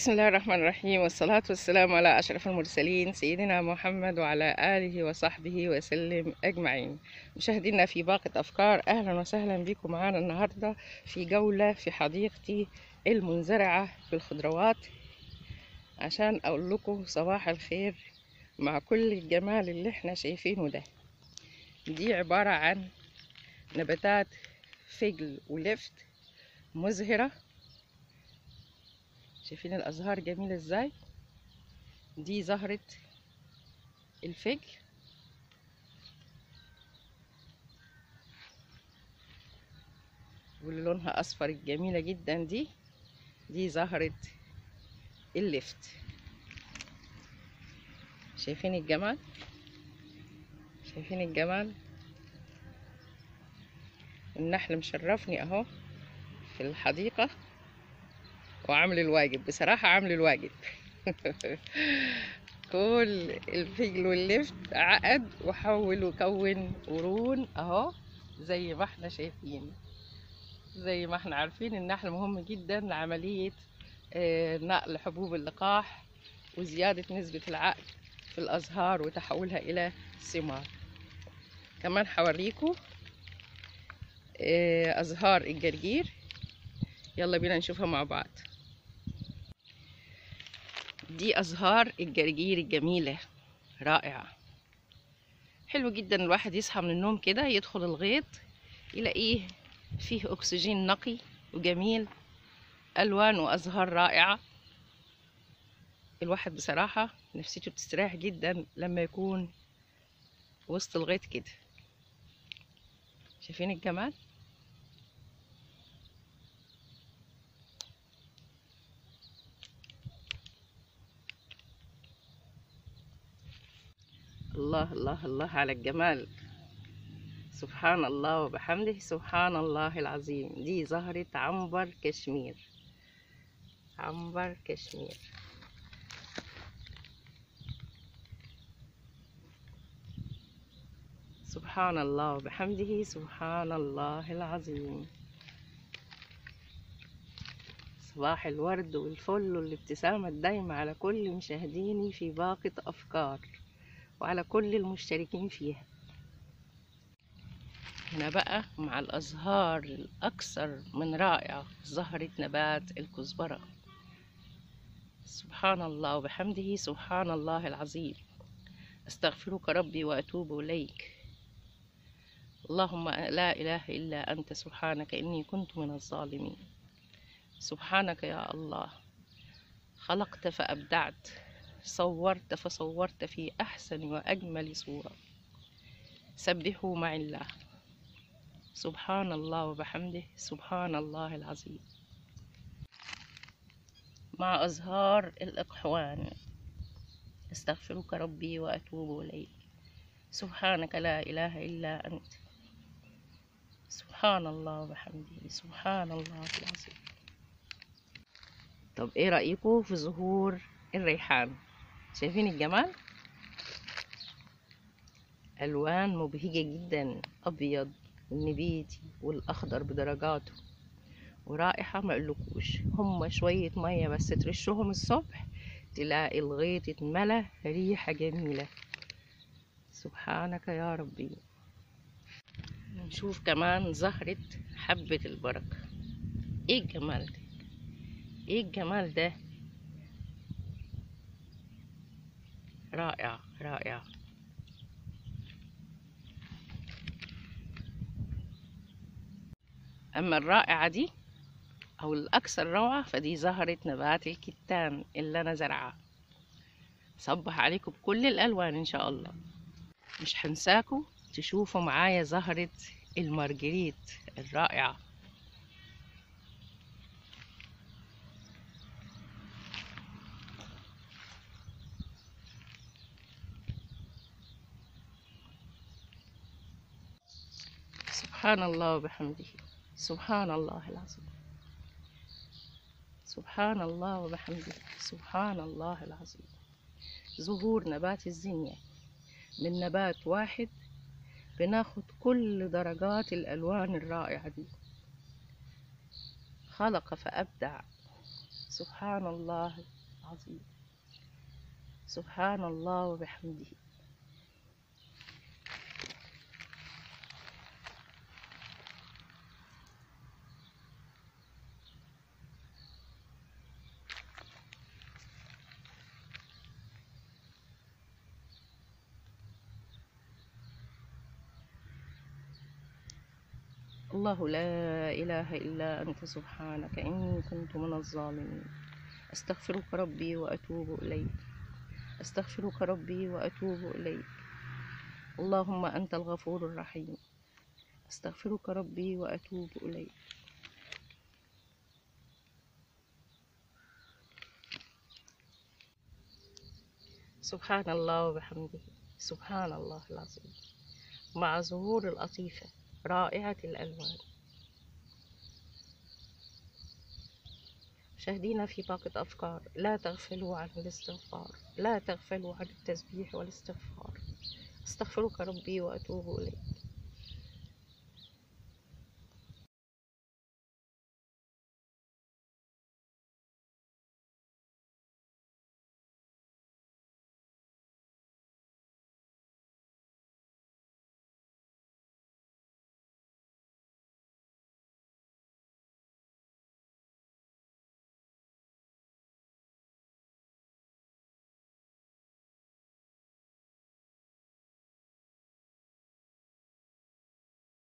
بسم الله الرحمن الرحيم، والصلاة والسلام على أشرف المرسلين سيدنا محمد وعلى آله وصحبه وسلم أجمعين. مشاهدينا في باقة أفكار، أهلا وسهلا بكم معانا النهاردة في جولة في حديقتي المنزرعة بالخضروات عشان أقول لكم صباح الخير مع كل الجمال اللي احنا شايفينه ده. دي عبارة عن نباتات فجل ولفت مزهرة، شايفين الازهار جميله ازاي. دي زهره الفجل، واللي لونها اصفر الجميله جدا دي زهره اللفت. شايفين الجمال، شايفين الجمال. النحل مشرفني اهو في الحديقه وعامل الواجب، بصراحة عامل الواجب. كل الفجل واللفت عقد وحول وكون قرون اهو، زي ما احنا شايفين، زي ما احنا عارفين. النحل مهم جدا لعملية نقل حبوب اللقاح وزيادة نسبة العقد في الأزهار وتحولها إلى ثمار. كمان هوريكم أزهار الجرجير، يلا بينا نشوفها مع بعض. دي أزهار الجرجير الجميلة، رائعة، حلو جدا. الواحد يصحى من النوم كده يدخل الغيط يلاقيه فيه أكسجين نقي وجميل، ألوان وأزهار رائعة. الواحد بصراحة نفسيته بتستريح جدا لما يكون وسط الغيط كده. شايفين الجمال؟ الله الله الله على الجمال، سبحان الله وبحمده، سبحان الله العظيم. دي زهرة عنبر كشمير، عنبر كشمير. سبحان الله وبحمده، سبحان الله العظيم. صباح الورد والفل والابتسامة الدايمة على كل مشاهديني في باقة أفكار وعلى كل المشتركين فيها. هنا بقى مع الأزهار الأكثر من رائعة، زهرة نبات الكزبرة، سبحان الله وبحمده، سبحان الله العظيم. أستغفرك ربي وأتوب إليك، اللهم لا إله إلا أنت سبحانك إني كنت من الظالمين. سبحانك يا الله، خلقت فأبدعت، صورت فصورت في أحسن وأجمل صورة. سبحوا مع الله، سبحان الله وبحمده، سبحان الله العظيم. مع أزهار الإقحوان، استغفرك ربي وأتوب إليك، سبحانك لا إله إلا أنت، سبحان الله وبحمده، سبحان الله العظيم. طب إيه رأيكم في ظهور الريحان؟ شايفين الجمال، الوان مبهجه جدا، ابيض والنبيتي والاخضر بدرجاته، ورائحه ما اقولكوش. هم شويه ميه بس ترشهم الصبح تلاقي الغيط اتملى ريحه جميله، سبحانك يا ربي. نشوف كمان زهره حبه البركه، ايه الجمال ده، ايه الجمال ده، رائعة رائعة. أما الرائعة دي أو الأكثر روعة فدي زهرة نبات الكتان اللي أنا زرعها. صبح عليكم بكل الألوان إن شاء الله. مش هنساكم تشوفوا معايا زهرة المارجريت الرائعة. سبحان الله وبحمده، سبحان الله العظيم، سبحان الله وبحمده، سبحان الله العظيم. ظهور نبات الزينية، من نبات واحد بناخد كل درجات الألوان الرائعة دي. خلق فأبدع، سبحان الله العظيم، سبحان الله وبحمده. الله لا إله إلا أنت سبحانك إني كنت من الظالمين. أستغفرك ربي وأتوب إليك، أستغفرك ربي وأتوب إليك. اللهم أنت الغفور الرحيم. أستغفرك ربي وأتوب إليك. سبحان الله وبحمده، سبحان الله العظيم. مع ظهور القطيفة رائعة الألوان. مشاهدينا، في باقة أفكار، لا تغفلوا عن الاستغفار، لا تغفلوا عن التسبيح والاستغفار. أستغفرك ربي وأتوب إليك.